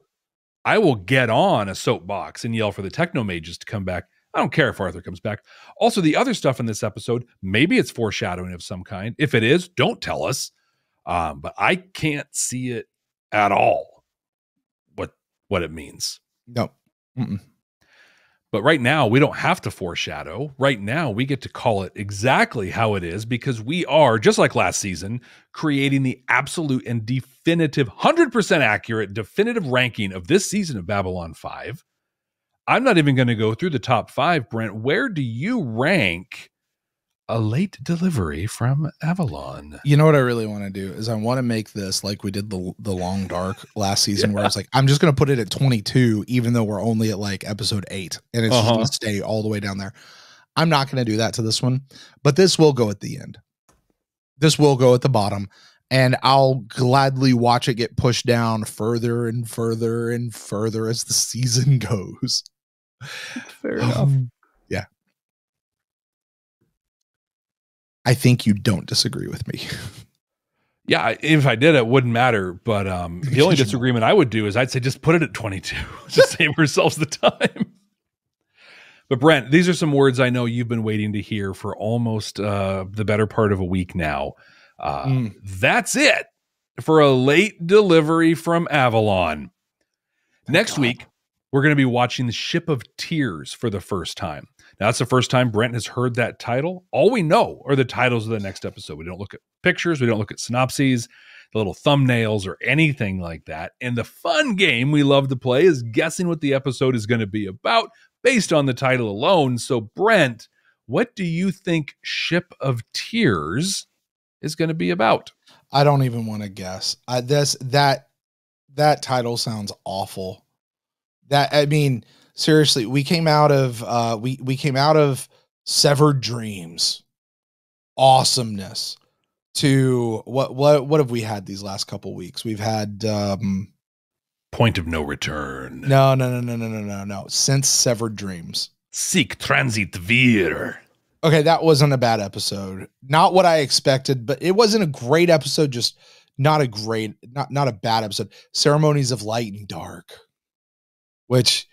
get on a soapbox and yell for the Techno Mages to come back. I don't care if Arthur comes back. Also, the other stuff in this episode, maybe it's foreshadowing of some kind. If it is, don't tell us. But I can't see it at all, what it means. No. Mm-mm. But right now, we don't have to foreshadow. Right now, we get to call it exactly how it is, because we are, just like last season, creating the absolute and definitive, 100% accurate, definitive ranking of this season of Babylon 5. I'm not even going to go through the top five, Brent. Where do you rank A Late Delivery from Avalon? You know what I really want to do is I want to make this like we did the Long Dark last season, where I was like, I'm just going to put it at 22, even though we're only at like episode 8, and it's just going to stay all the way down there. I'm not going to do that to this one, but this will go at the end. This will go at the bottom, and I'll gladly watch it get pushed down further and further and further as the season goes. Fair enough. Yeah. I think you don't disagree with me. Yeah, if I did, it wouldn't matter. But the only disagreement I would do is I'd say just put it at 22. Just save ourselves the time. But Brent, these are some words I know you've been waiting to hear for almost the better part of a week now. That's it for A Late Delivery from Avalon. Next week, we're going to be watching the Ship of Tears for the first time. Now, that's the first time Brent has heard that title. All we know are the titles of the next episode. We don't look at pictures. We don't look at synopses, the little thumbnails, or anything like that. And the fun game we love to play is guessing what the episode is going to be about based on the title alone. So, Brent, what do you think Ship of Tears is going to be about? I don't even want to guess. That title sounds awful. I mean, seriously, we came out of we came out of Severed Dreams awesomeness to what have we had these last couple weeks? We've had Point of No Return. No. Since Severed Dreams, Seek Transit Vir. Okay, that wasn't a bad episode. Not what I expected, but it wasn't a great episode, just not a bad episode. Ceremonies of Light and Dark, which,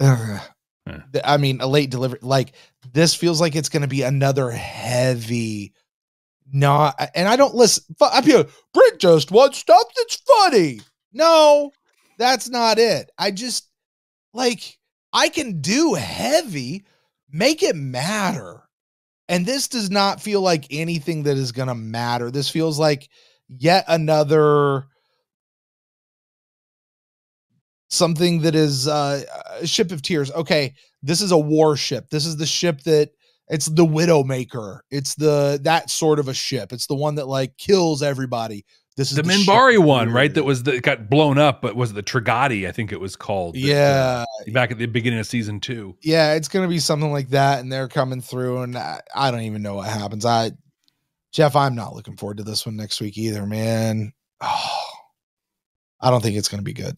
I mean, A Late Delivery, like, this feels like it's going to be another heavy, and I don't listen. I feel, Brent just wants stuff that's funny. No, that's not it. I just, like, I can do heavy, make it matter. And this does not feel like anything that is going to matter. This feels like yet another something that is a Ship of Tears. Okay, this is a warship. This is the ship that it's the Widowmaker. It's the that sort of a ship. It's the one that like kills everybody. This is the Minbari one, right? That was that got blown up, but was the Trigati, I think it was called. Yeah. Back at the beginning of season 2. Yeah, it's going to be something like that, and they're coming through, and I don't even know what happens. Jeff, I'm not looking forward to this one next week either, man. Oh, I don't think it's going to be good.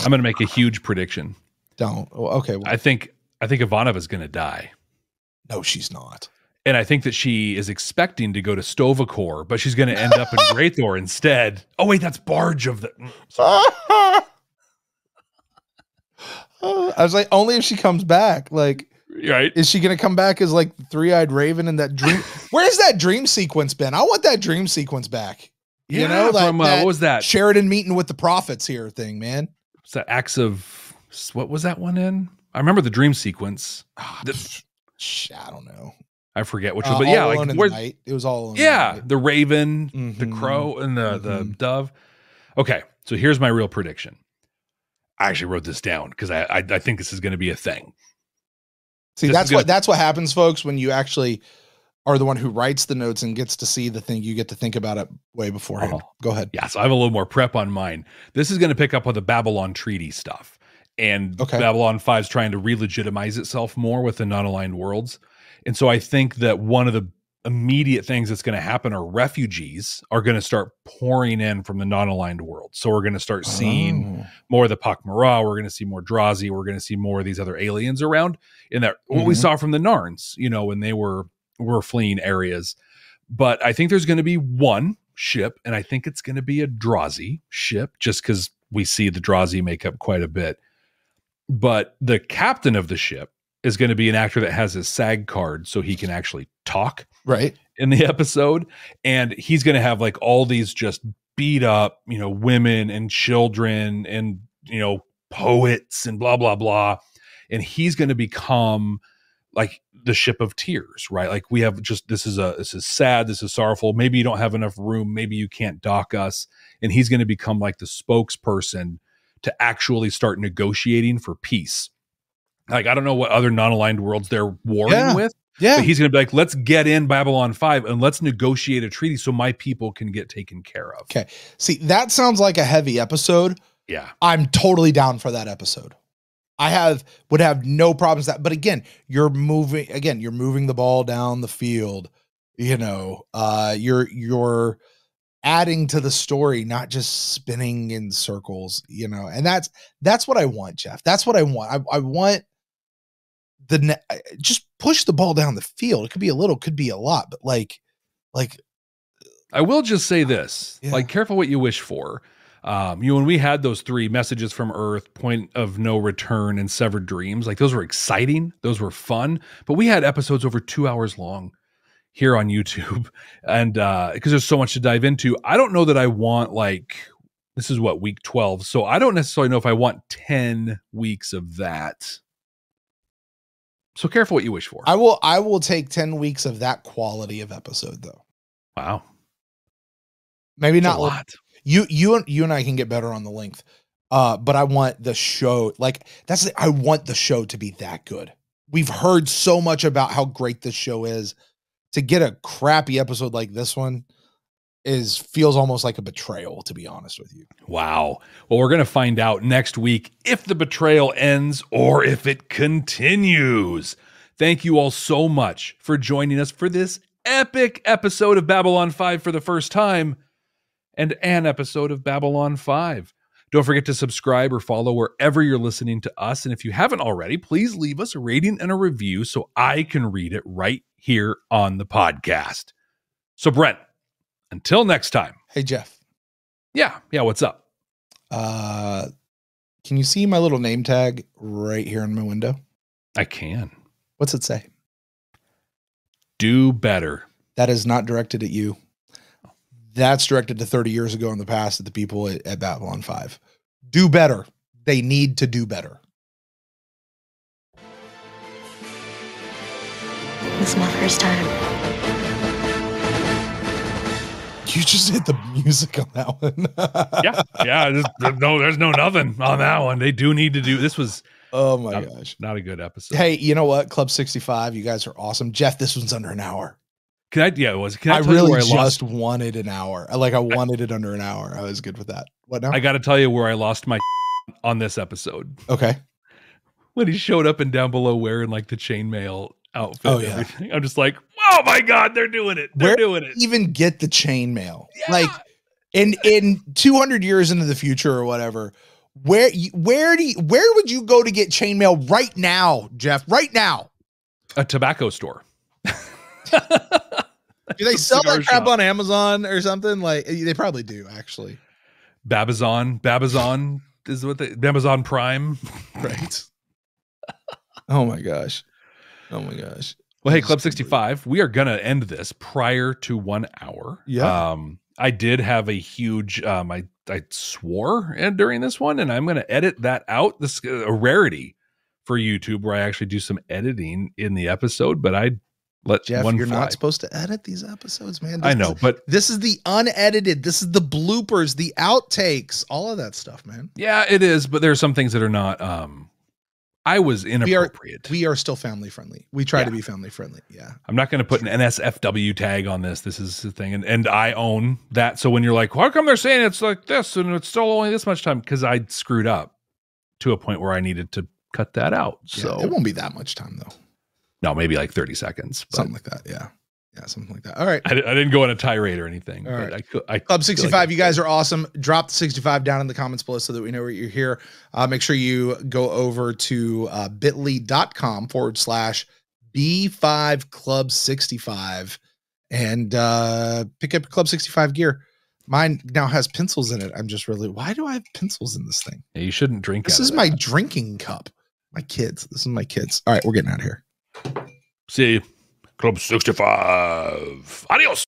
I'm going to make a huge prediction. Don't. Okay. Well, I think Ivanova is going to die. No, she's not. And I think that she is expecting to go to Stovacor, but she's going to end up in Greythor instead. Oh, wait, that's Barge of the... I was like, only if she comes back. Like, right? Is she going to come back as like the three-eyed raven in that dream? Where's that dream sequence been? I want that dream sequence back. You know, like from, what was that? Sheridan meeting with the prophets here thing, man. It's that Acts of... What was that one in? I remember the dream sequence. I don't know. I forget which one, but yeah, like where, it was all, yeah, the raven, the crow, and the dove. Okay. So here's my real prediction. I actually wrote this down because I think this is going to be a thing. See, that's what happens, folks, when you actually are the one who writes the notes and gets to see the thing. You get to think about it way beforehand. Uh-huh. Go ahead. Yeah. So I have a little more prep on mine. This is going to pick up on the Babylon Treaty stuff, and Babylon 5 is trying to re-legitimize itself more with the non-aligned worlds. And so I think that one of the immediate things that's going to happen are refugees are going to start pouring in from the non-aligned world. So we're going to start seeing more of the Pak'mara. We're going to see more Drazi. We're going to see more of these other aliens around. And that what we saw from the Narns, you know, when they were fleeing areas. But I think there's going to be one ship, and I think it's going to be a Drazi ship, just because we see the Drazi make up quite a bit. But the captain of the ship is going to be an actor that has his SAG card, so he can actually talk right in the episode. And he's going to have like all these just beat up, you know, women and children and, you know, poets and blah, blah, blah. And he's going to become like the Ship of Tears, right? Like we have just, this is sad. This is sorrowful. Maybe you don't have enough room. Maybe you can't dock us. And he's going to become like the spokesperson to actually start negotiating for peace. Like, I don't know what other non-aligned worlds they're warring with. Yeah. But he's going to be like, let's get in Babylon 5 and let's negotiate a treaty so my people can get taken care of. Okay. See, that sounds like a heavy episode. Yeah. I'm totally down for that episode. I would have no problems with that. But again, you're moving the ball down the field. You know, you're adding to the story, not just spinning in circles, you know. And that's what I want, Jeff. That's what I want. I want just push the ball down the field. It could be a little, could be a lot, but like I will just say this, like, careful what you wish for. You know, when we had those three messages from Earth, Point of No Return, and Severed Dreams, like those were exciting. Those were fun, but we had episodes over 2 hours long here on YouTube. And, cause there's so much to dive into. I don't know that I want, like, this is what, week 12. So I don't necessarily know if I want 10 weeks of that. So careful what you wish for. I will take 10 weeks of that quality of episode though. Wow. Maybe that's not a lot. You and I can get better on the length. But I want the show, like I want the show to be that good. We've heard so much about how great this show is. To get a crappy episode like this one feels almost like a betrayal, to be honest with you. Wow. Well, we're going to find out next week if the betrayal ends or if it continues. Thank you all so much for joining us for this epic episode of Babylon 5 for the first time, and an episode of Babylon 5. Don't forget to subscribe or follow wherever you're listening to us. And if you haven't already, please leave us a rating and a review so I can read it right here on the podcast. So Brent, until next time. Hey, Jeff. Yeah. What's up? Can you see my little name tag right here in my window? I can. What's it say? Do better. That is not directed at you. That's directed to 30 years ago in the past at the people at Babylon 5. Do better. They need to do better. This is my first time. You just hit the music on that one. Yeah. There's no nothing on that one. They do need to do this. Was oh my gosh, not a good episode. Hey, you know what? Club 65, you guys are awesome. Jeff, this one's under an hour. Can I? Yeah, it was. Can I tell really you where I just wanted an hour. Like I wanted it under an hour. I was good with that. What now? I got to tell you where I lost my on this episode. Okay. When he showed up and Down Below wearing like the chainmail outfit. Oh, yeah. I'm just like, oh my God, they're doing it. They're doing it. Even get the chainmail. Yeah. Like in 200 years into the future or whatever, where would you go to get chainmail right now, Jeff? Right now. A tobacco store. Do they sell that crap on Amazon or something? Like they probably do actually. Babazon is what they Amazon Prime. Right. Oh my gosh. Well, hey, Club 65, we are going to end this prior to 1 hour. Yeah. I did have a huge, I swore during this one, and I'm going to edit that out. This is a rarity for YouTube where I actually do some editing in the episode, but I let Jeff, you're fly. Not supposed to edit these episodes, man. I know, but this is the unedited. This is the bloopers, the outtakes, all of that stuff, man. Yeah, it is. But there are some things that are not, I was inappropriate. We are still family friendly. We try to be family friendly. Yeah. I'm not going to put an NSFW tag on this. This is the thing. And I own that. So when you're like, how come they're saying it's like this and it's still only this much time? Because I screwed up to a point where I needed to cut that out. Yeah, so it won't be that much time though. No, maybe like 30 seconds. Something like that. Yeah. Yeah. Something like that. All right. I didn't go on a tirade or anything. All right. I Club 65, like you guys are awesome. Drop the 65 down in the comments below so that we know you're here. Make sure you go over to bit.ly.com/B5Club65 and pick up Club 65 gear. Mine now has pencils in it. I'm just really, why do I have pencils in this thing? You shouldn't drink. This is my drinking cup. My kids. This is my kids. All right. We're getting out of here. See you. Club 65. Adios.